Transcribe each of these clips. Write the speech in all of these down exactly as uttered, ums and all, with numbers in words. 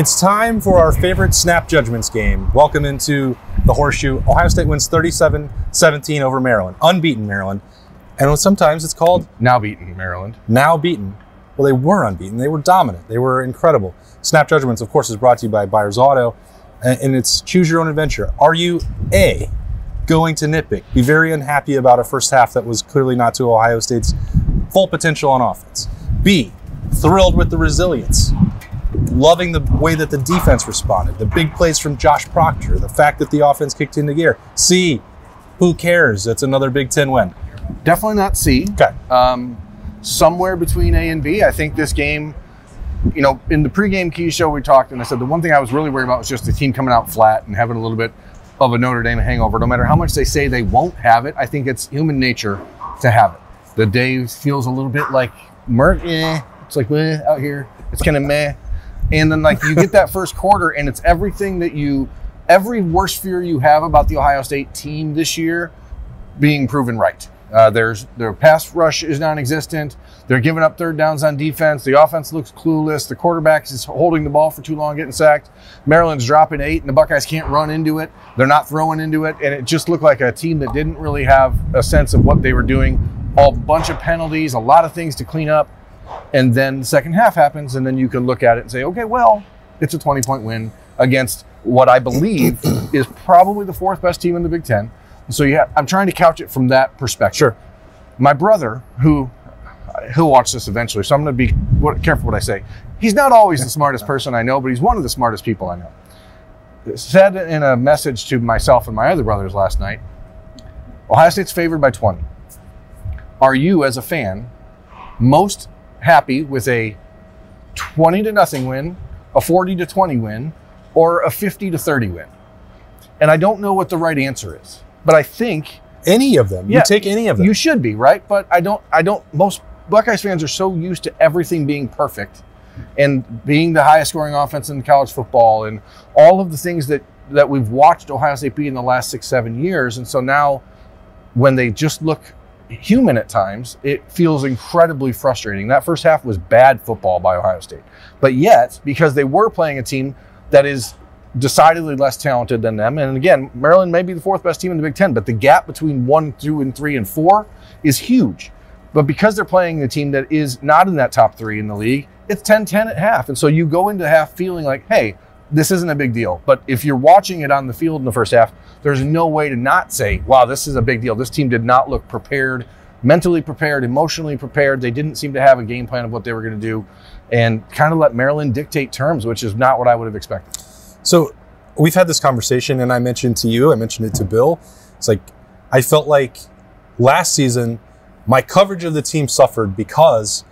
It's time for our favorite Snap Judgments game. Welcome into the Horseshoe. Ohio State wins thirty-seven seventeen over Maryland. Unbeaten Maryland. And sometimes it's called... Now beaten Maryland. Now beaten. Well, they were unbeaten. They were dominant. They were incredible. Snap Judgments, of course, is brought to you by Byers Auto. And it's choose your own adventure. Are you A, going to nitpick, be very unhappy about a first half that was clearly not to Ohio State's full potential on offense? B, thrilled with the resilience, loving the way that the defense responded, the big plays from Josh Proctor, the fact that the offense kicked into gear. C, who cares? That's another Big Ten win. Definitely not C. Okay. Um, somewhere between A and B. I think this game, you know, in the pregame key show we talked, and I said the one thing I was really worried about was just the team coming out flat and having a little bit of a Notre Dame hangover. No matter how much they say they won't have it, I think it's human nature to have it. The day feels a little bit like murk, eh. It's like meh out here. It's kind of meh. And then, like, you get that first quarter, and it's everything that you, every worst fear you have about the Ohio State team this year being proven right. Uh, there's their pass rush is non-existent. They're giving up third downs on defense. The offense looks clueless. The quarterback is holding the ball for too long, getting sacked. Maryland's dropping eight, and the Buckeyes can't run into it. They're not throwing into it, and it just looked like a team that didn't really have a sense of what they were doing. A bunch of penalties, a lot of things to clean up. And then the second half happens, and then you can look at it and say, okay, well, it's a twenty-point win against what I believe is probably the fourth best team in the Big Ten. So yeah, I'm trying to couch it from that perspective. Sure. My brother, who he'll watch this eventually, so I'm going to be careful what I say. He's not always the smartest person I know, but he's one of the smartest people I know. Said in a message to myself and my other brothers last night, Ohio State's favored by twenty. Are you, as a fan, most happy with a twenty to nothing win, a forty to twenty win, or a fifty to thirty win? And I don't know what the right answer is, but I think any of them, yeah, you take any of them, you should be right. But I don't, I don't, most Buckeyes fans are so used to everything being perfect and being the highest scoring offense in college football and all of the things that, that we've watched Ohio State be in the last six, seven years. And so now when they just look human at times, it feels incredibly frustrating. That first half was bad football by Ohio State. But yet, because they were playing a team that is decidedly less talented than them, and again, Maryland may be the fourth best team in the Big Ten, but the gap between one, two, and three, and four is huge. But because they're playing a team that is not in that top three in the league, it's ten ten at half. And so you go into half feeling like, hey, this isn't a big deal. But if you're watching it on the field in the first half, there's no way to not say, wow, this is a big deal. This team did not look prepared, mentally prepared, emotionally prepared. They didn't seem to have a game plan of what they were going to do, and kind of let Maryland dictate terms, which is not what I would have expected. So we've had this conversation, and I mentioned to you, I mentioned it to Bill. It's like, I felt like last season, my coverage of the team suffered because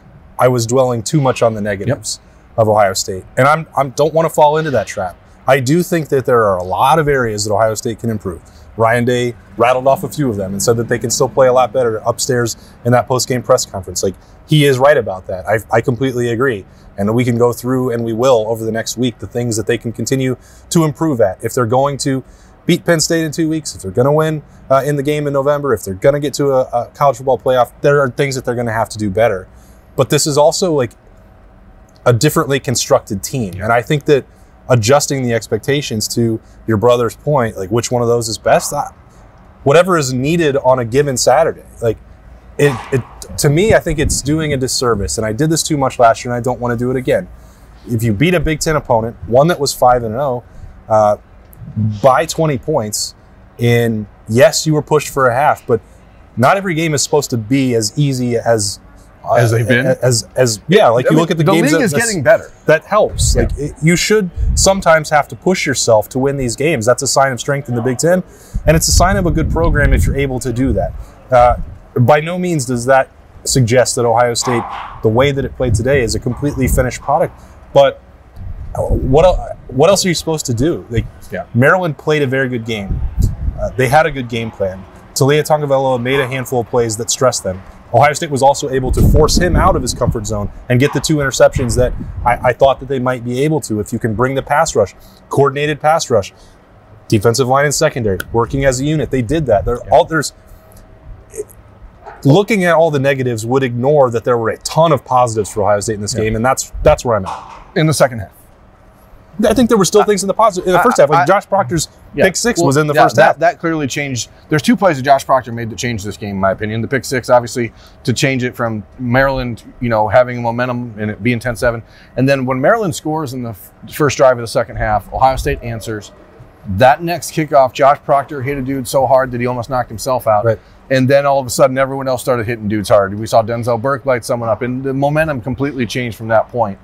I was dwelling too much on the negatives. Yep. Of Ohio State. And I I'm, I'm, don't want to fall into that trap. I do think that there are a lot of areas that Ohio State can improve. Ryan Day rattled off a few of them and said that they can still play a lot better upstairs in that post-game press conference. Like, he is right about that. I, I completely agree. And we can go through, and we will over the next week, the things that they can continue to improve at. If they're going to beat Penn State in two weeks, if they're going to win uh, in the game in November, if they're going to get to a, a college football playoff, there are things that they're going to have to do better. But this is also like a differently constructed team. And I think that adjusting the expectations to your brother's point, like which one of those is best, I, whatever is needed on a given Saturday. Like it, it, to me, I think it's doing a disservice. And I did this too much last year, and I don't want to do it again. If you beat a Big Ten opponent, one that was five and zero, uh, by twenty points, and yes, you were pushed for a half, but not every game is supposed to be as easy as As they've been, as as yeah, like I you mean, look at the, the games. The league is getting better. That helps. Yeah. Like it, you should sometimes have to push yourself to win these games. That's a sign of strength in the Big Ten, and it's a sign of a good program if you're able to do that. Uh, by no means does that suggest that Ohio State, the way that it played today, is a completely finished product. But what what else are you supposed to do? Like yeah. Maryland played a very good game. Uh, they had a good game plan. Taulia Tagovailoa made a handful of plays that stressed them. Ohio State was also able to force him out of his comfort zone and get the two interceptions that I, I thought that they might be able to. If you can bring the pass rush, coordinated pass rush, defensive line and secondary, working as a unit, they did that. There, all, there's looking at all the negatives would ignore that there were a ton of positives for Ohio State in this yeah. game, and that's that's where I'm at. In the second half. I think there were still things in the positive in the first I, half. Like I, Josh Proctor's yeah. pick six well, was in the yeah, first that, half. That clearly changed. There's two plays that Josh Proctor made that changed this game, in my opinion. The pick six, obviously, to change it from Maryland, you know, having momentum and it being ten seven. And then when Maryland scores in the f- first drive of the second half, Ohio State answers. That next kickoff, Josh Proctor hit a dude so hard that he almost knocked himself out. Right. And then all of a sudden, everyone else started hitting dudes hard. We saw Denzel Burke light someone up, and the momentum completely changed from that point.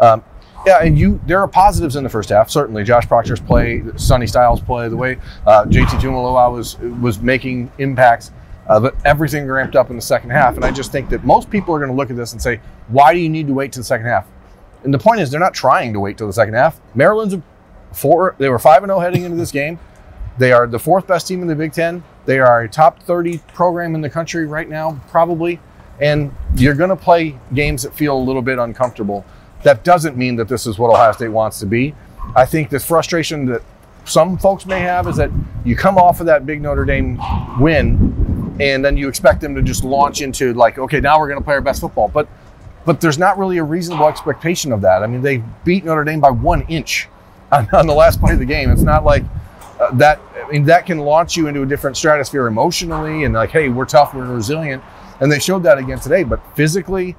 Um, Yeah, and you. There are positives in the first half. Certainly, Josh Proctor's play, Sonny Styles' play, the way uh, J T. Tuimoloau was was making impacts. Uh, but everything ramped up in the second half, and I just think that most people are going to look at this and say, "Why do you need to wait till the second half?" And the point is, they're not trying to wait till the second half. Maryland's four. They were five and zero heading into this game. They are the fourth best team in the Big Ten. They are a top thirty program in the country right now, probably. And you're going to play games that feel a little bit uncomfortable. That doesn't mean that this is what Ohio State wants to be. I think the frustration that some folks may have is that you come off of that big Notre Dame win, and then you expect them to just launch into like, okay, now we're going to play our best football. But but there's not really a reasonable expectation of that. I mean, they beat Notre Dame by one inch on, on the last play of the game. It's not like uh, that. I mean, that can launch you into a different stratosphere emotionally and like, hey, we're tough, we're resilient. And they showed that again today, but physically,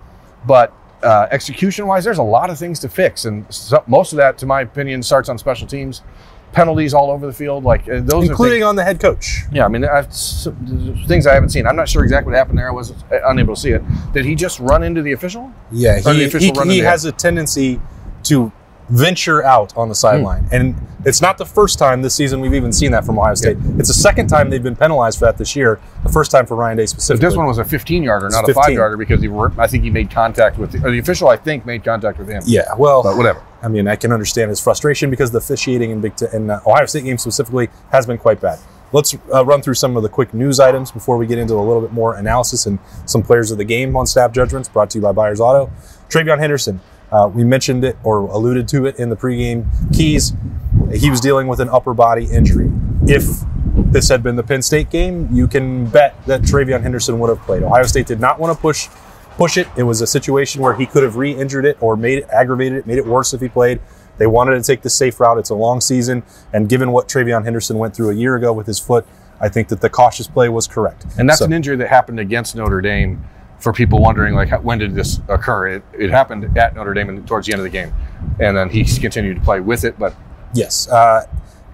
but Uh, execution-wise, there's a lot of things to fix, and so, most of that, to my opinion, starts on special teams, penalties all over the field, like uh, those, including are things, on the head coach. Yeah, I mean, I've, things I haven't seen. I'm not sure exactly what happened there. I was unable to see it. Did he just run into the official? Yeah, he, the official he, he, he has head? a tendency to venture out on the sideline, mm. and it's not the first time this season we've even seen that from Ohio State. Yeah. It's the second time they've been penalized for that this year. The first time for Ryan Day specifically. But this one was a fifteen-yarder, not a five-yarder, because he, I think he made contact with the, or the official. I think made contact with him. Yeah, well, but whatever. I mean, I can understand his frustration because the officiating in Big Ten, in uh, Ohio State games specifically has been quite bad. Let's uh, run through some of the quick news items before we get into a little bit more analysis and some players of the game on Snap Judgments. Brought to you by Byers Auto. TreVeyon Henderson. Uh, we mentioned it or alluded to it in the pregame keys. He was dealing with an upper body injury. If this had been the Penn State game, you can bet that TreVeyon Henderson would have played. Ohio State did not want to push push it. It was a situation where he could have re-injured it or made it, aggravated it, made it worse if he played. They wanted to take the safe route. It's a long season, and given what TreVeyon Henderson went through a year ago with his foot, I think that the cautious play was correct. And that's so, an injury that happened against Notre Dame. For people wondering, like, when did this occur? It, it happened at Notre Dame and towards the end of the game, and then he continued to play with it. But yes, uh,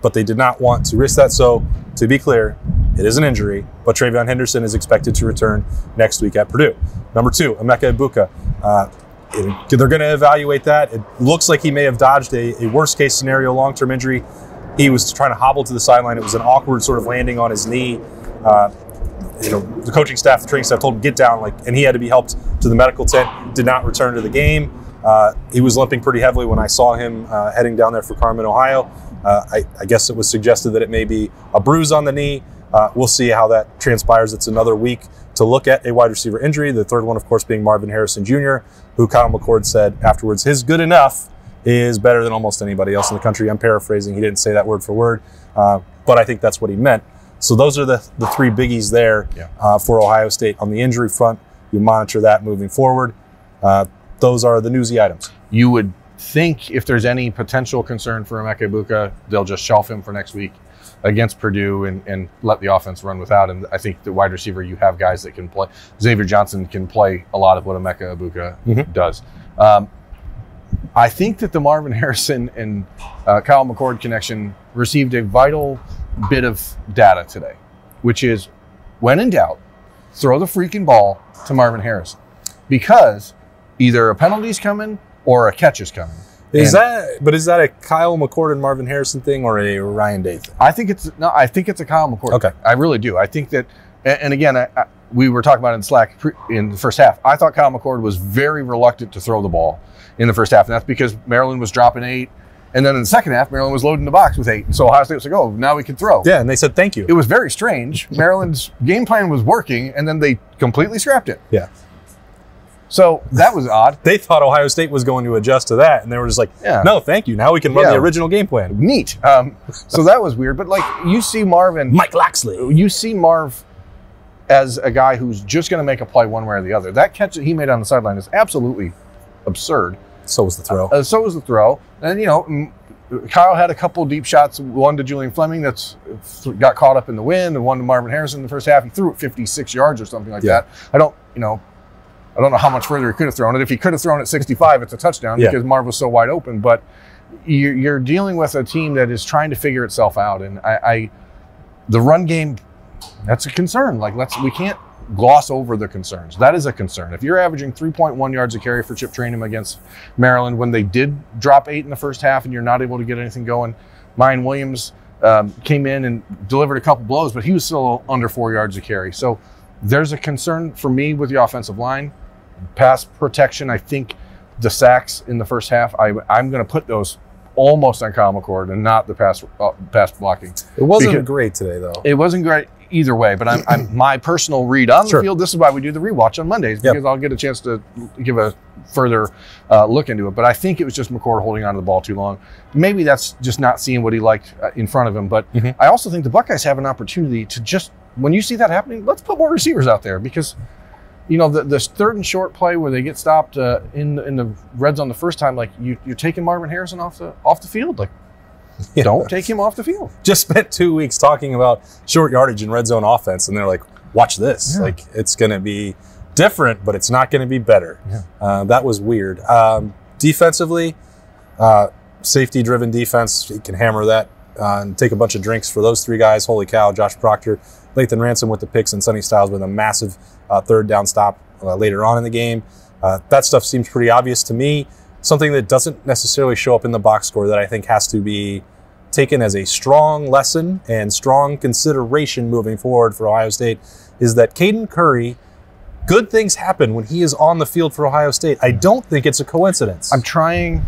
but they did not want to risk that. So to be clear, it is an injury. But TreVeyon Henderson is expected to return next week at Purdue. Number two, Emeka Egbuka. Uh, it, they're going to evaluate that. It looks like he may have dodged a, a worst case scenario long term injury. He was trying to hobble to the sideline. It was an awkward sort of landing on his knee. Uh, You know, the coaching staff, the training staff told him, get down, like, and he had to be helped to the medical tent, did not return to the game. Uh, he was limping pretty heavily when I saw him uh, heading down there for Carman, Ohio. Uh, I, I guess it was suggested that it may be a bruise on the knee. Uh, we'll see how that transpires. It's another week to look at a wide receiver injury. The third one, of course, being Marvin Harrison Junior, who Kyle McCord said afterwards, his good enough is better than almost anybody else in the country. I'm paraphrasing. He didn't say that word for word, uh, but I think that's what he meant. So those are the, the three biggies there yeah. uh, for Ohio State. On the injury front, you monitor that moving forward. Uh, those are the newsy items. You would think if there's any potential concern for Emeka Egbuka, they'll just shelf him for next week against Purdue and, and let the offense run without him. I think the wide receiver, you have guys that can play. Xavier Johnson can play a lot of what Emeka Egbuka mm-hmm. does. Um, I think that the Marvin Harrison and uh, Kyle McCord connection received a vital bit of data today, which is when in doubt, throw the freaking ball to Marvin Harrison, because either a penalty's coming or a catch is coming. Is and that but is that a Kyle McCord and Marvin Harrison thing or a Ryan Day thing? I think it's no, I think it's a Kyle McCord. Okay, thing. I really do. I think that, and again, I, I, we were talking about it in Slack pre, in the first half. I thought Kyle McCord was very reluctant to throw the ball in the first half, and that's because Maryland was dropping eight. And then in the second half, Maryland was loading the box with eight. And so Ohio State was like, oh, now we can throw. Yeah, and they said thank you. It was very strange. Maryland's game plan was working, and then they completely scrapped it. Yeah. So that was odd. They thought Ohio State was going to adjust to that, and they were just like, yeah. no, thank you. Now we can run yeah. the original game plan. Neat. Um, so that was weird. But, like, you see Marv and Mike Locksley. You see Marv as a guy who's just going to make a play one way or the other. That catch that he made on the sideline is absolutely absurd. So was the throw. Uh, so was the throw. And, you know, Kyle had a couple deep shots, one to Julian Fleming that's got caught up in the wind, and one to Marvin Harrison in the first half. He threw it fifty-six yards or something like yeah. that. I don't, you know, I don't know how much further he could have thrown it. If he could have thrown it sixty-five, it's a touchdown yeah. because Marv was so wide open. But you're dealing with a team that is trying to figure itself out, and I, I the run game, that's a concern. Like let's we can't gloss over the concerns. That is a concern. If you're averaging three point one yards a carry for Chip Trayanum against Maryland when they did drop eight in the first half and you're not able to get anything going, Miyan Williams um, came in and delivered a couple blows, but he was still under four yards a carry. So there's a concern for me with the offensive line. Pass protection, I think the sacks in the first half, I, I'm going to put those almost on Kyle McCord and not the pass uh, pass blocking. It wasn't because great today, though. It wasn't great either way, but I'm, I'm my personal read on sure. the field. This is why we do the rewatch on Mondays, because yep. I'll get a chance to give a further uh, look into it. But I think it was just McCord holding on to the ball too long. Maybe that's just not seeing what he liked in front of him. But mm-hmm. I also think the Buckeyes have an opportunity to just, when you see that happening, let's put more receivers out there, because you know, the, the third and short play where they get stopped uh, in in the red zone the first time, like you, you're taking Marvin Harrison off the off the field. Like, yeah. don't take him off the field. Just spent two weeks talking about short yardage and red zone offense, and they're like, watch this. Yeah. Like, it's going to be different, but it's not going to be better. Yeah. Uh, that was weird. Um, defensively, uh, safety-driven defense, you can hammer that uh, and take a bunch of drinks for those three guys. Holy cow, Josh Proctor, Lathan Ransom with the picks, and Sonny Styles with a massive uh, third down stop uh, later on in the game. Uh, that stuff seems pretty obvious to me. Something that doesn't necessarily show up in the box score that I think has to be taken as a strong lesson and strong consideration moving forward for Ohio State is that Caden Curry, good things happen when he is on the field for Ohio State. I don't think it's a coincidence. I'm trying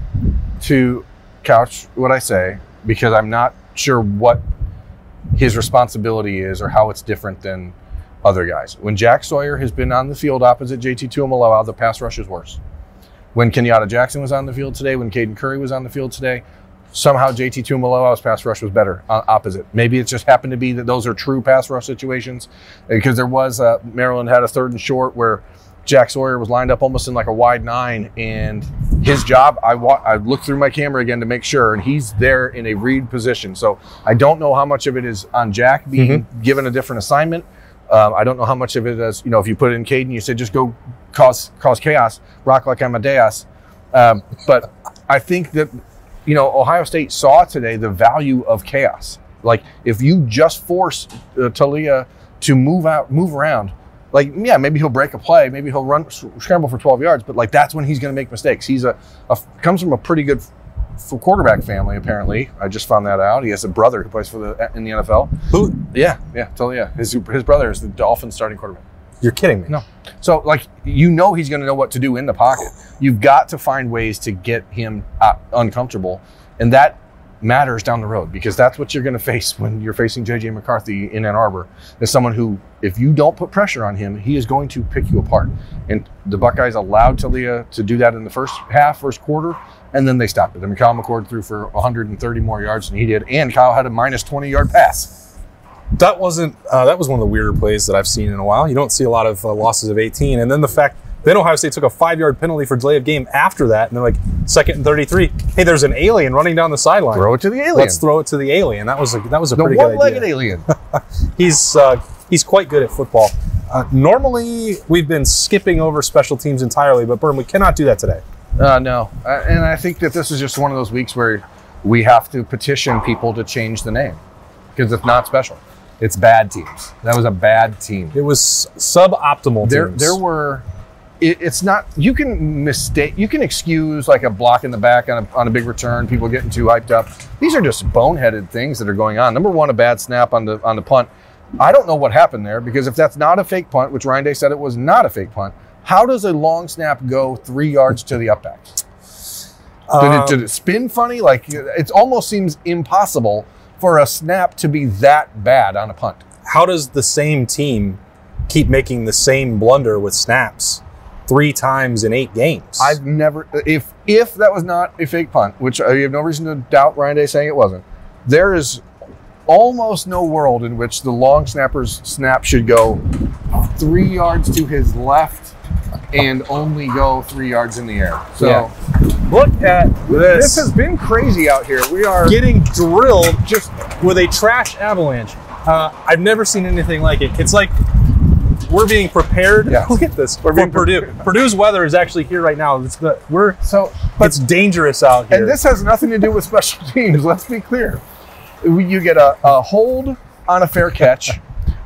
to couch what I say because I'm not sure what his responsibility is or how it's different than other guys. When Jack Sawyer has been on the field opposite J T. Tuimoloau, the pass rush is worse. When Kenyatta Jackson was on the field today, when Caden Curry was on the field today, somehow J T. Tuimoloau's pass rush was better uh, opposite. Maybe it just happened to be that those are true pass rush situations, because there was, uh, Maryland had a third and short where Jack Sawyer was lined up almost in like a wide nine, and his job, I wa- I looked through my camera again to make sure, and he's there in a read position. So I don't know how much of it is on Jack being mm-hmm. given a different assignment. Um, I don't know how much of it is, you know, if you put in Caden, you said just go cause cause chaos, rock like Amadeus. Um, but I think that, you know, Ohio State saw today the value of chaos. Like if you just force uh, Taulia to move out, move around, like, yeah, maybe he'll break a play. Maybe he'll run, scramble for twelve yards. But, like, that's when he's going to make mistakes. He's a, a comes from a pretty good f- quarterback family, apparently. I just found that out. He has a brother who plays for the in the N F L. Who? Yeah, yeah, totally, yeah. His, his brother is the Dolphins starting quarterback. You're kidding me. No. So, like, you know he's going to know what to do in the pocket. You've got to find ways to get him uh, uncomfortable. And that matters down the road, because that's what you're going to face when you're facing J J. McCarthy in Ann Arbor, is someone who, if you don't put pressure on him, he is going to pick you apart. And the Buckeyes allowed Taulia to do that in the first half, first quarter, and then they stopped it. I mean, Kyle McCord threw for one hundred thirty more yards than he did, and Kyle had a minus twenty-yard pass. That wasn't uh, that was one of the weirder plays that I've seen in a while. You don't see a lot of uh, losses of eighteen, and then the fact Then Ohio State took a five-yard penalty for delay of game after that, and they're like, second and thirty-three. Hey, there's an alien running down the sideline. Throw it to the alien. Let's throw it to the alien. That was a, that was a the pretty good idea. The one-legged alien. he's, uh, he's quite good at football. Uh, normally, we've been skipping over special teams entirely, but, Berm, we cannot do that today. Uh, no, uh, and I think that this is just one of those weeks where we have to petition people to change the name, because it's not special. It's bad teams. That was a bad team. It was suboptimal there, teams. There were... It, it's not, you can mistake, you can excuse like a block in the back on a, on a big return, people getting too hyped up. These are just boneheaded things that are going on. Number one, a bad snap on the on the punt. I don't know what happened there, because if that's not a fake punt, which Ryan Day said it was not a fake punt, how does a long snap go three yards to the up back? Um, did, it, did it spin funny? Like, it almost seems impossible for a snap to be that bad on a punt. How does the same team keep making the same blunder with snaps three times in eight games? I've never, if if that was not a fake punt, which you have no reason to doubt Ryan Day saying it wasn't, there is almost no world in which the long snapper's snap should go three yards to his left and only go three yards in the air. So yeah. Look at this. This has been crazy out here. We are getting drilled just with a trash avalanche. Uh, I've never seen anything like it. It's like we're being prepared. Yeah. Look at this. We're being Purdue. Prepared. Purdue's weather is actually here right now. It's the, we're so but, it's dangerous out here. And this has nothing to do with special teams. Let's be clear. You get a, a hold on a fair catch.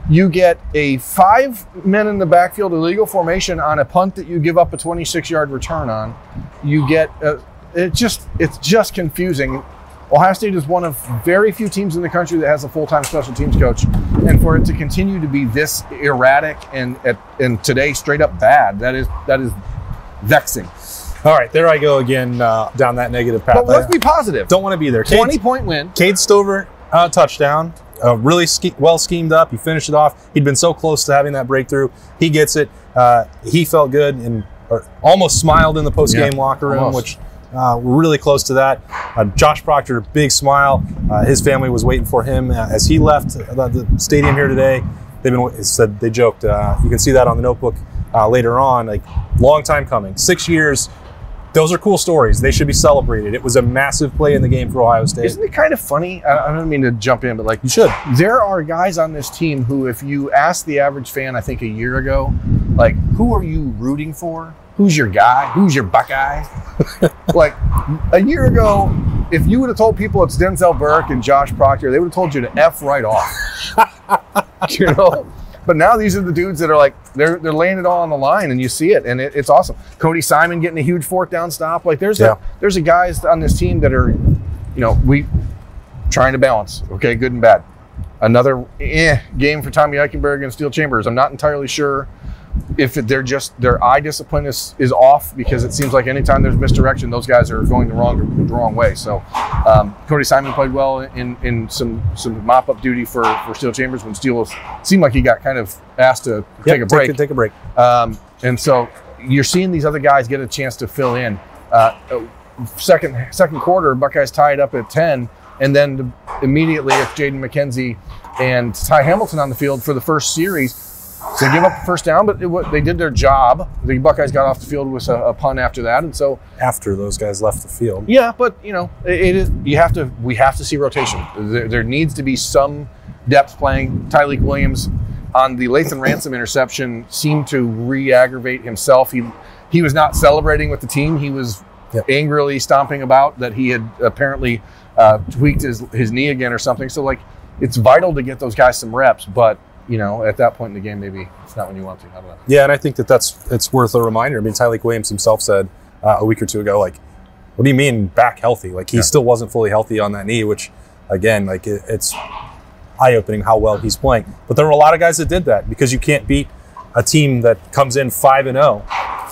You get a five men in the backfield illegal formation on a punt that you give up a twenty-six yard return on. You get a, it just it's just confusing. Ohio State is one of very few teams in the country that has a full-time special teams coach, and for it to continue to be this erratic and and today straight up bad, that is that is vexing. All right, there I go again uh, down that negative path. But let's be positive. Don't want to be there. twenty-point win. Cade Stover uh, touchdown. Uh, really ske well schemed up. He finished it off. He'd been so close to having that breakthrough. He gets it. Uh, he felt good and or almost smiled in the post-game yeah, locker room, almost. which uh, we're really close to that. Uh, Josh Proctor, big smile. Uh, his family was waiting for him as he left the stadium here today. They've been said they joked. Uh, you can see that on the notebook uh, later on. Like long time coming, six years. Those are cool stories. They should be celebrated. It was a massive play in the game for Ohio State. Isn't it kind of funny? I don't mean to jump in, but like you should. There are guys on this team who, if you ask the average fan, I think a year ago, like, who are you rooting for? Who's your guy? Who's your Buckeye? Like a year ago, if you would have told people it's Denzel Burke and Josh Proctor, they would have told you to F right off. You know? But now these are the dudes that are like, they're they're laying it all on the line, and you see it, and it, it's awesome. Cody Simon getting a huge fourth down stop. Like there's yeah. a, there's a guys on this team that are, you know, we trying to balance, okay, good and bad. Another eh, game for Tommy Eichenberg and Steele Chambers. I'm not entirely sure if they're just, their eye discipline is, is off, because it seems like anytime there's misdirection, those guys are going the wrong the wrong way. So um, Cody Simon played well in in some some mop-up duty for, for Steele Chambers when Steele seemed like he got kind of asked to yep, take a break. Take, take a break. Um, and so you're seeing these other guys get a chance to fill in. Uh, second, second quarter, Buckeyes tied up at ten, and then immediately it's Jayden McKenzie and Ty Hamilton on the field for the first series. So they gave up the first down, but it, they did their job. The Buckeyes got off the field with a, a punt after that, and so after those guys left the field. Yeah, but you know, it, it is you have to. We have to see rotation. There, there needs to be some depth playing. Tyleek Williams on the Lathan Ransom interception seemed to re-aggravate himself. He he was not celebrating with the team. He was yep. angrily stomping about that he had apparently uh, tweaked his his knee again or something. So like, it's vital to get those guys some reps, but. You know, at that point in the game, maybe it's not when you want to. I don't know. Yeah, and I think that that's it's worth a reminder. I mean, Tyleek Williams himself said uh, a week or two ago, like, what do you mean back healthy? Like, he yeah. still wasn't fully healthy on that knee, which, again, like, it, it's eye-opening how well he's playing. But there were a lot of guys that did that because you can't beat a team that comes in five and oh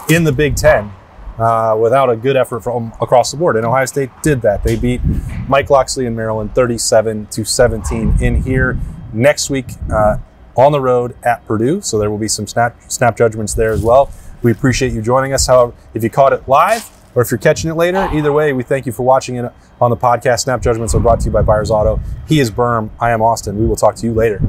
in the Big Ten uh, without a good effort from across the board. And Ohio State did that. They beat Mike Locksley in Maryland thirty-seven to seventeen in here. Next week, uh, on the road at Purdue, so there will be some snap snap judgments there as well. We appreciate you joining us. However, if you caught it live or if you're catching it later, either way, we thank you for watching it on the podcast. Snap Judgments are brought to you by Byers Auto. He is Berm. I am Austin. We will talk to you later.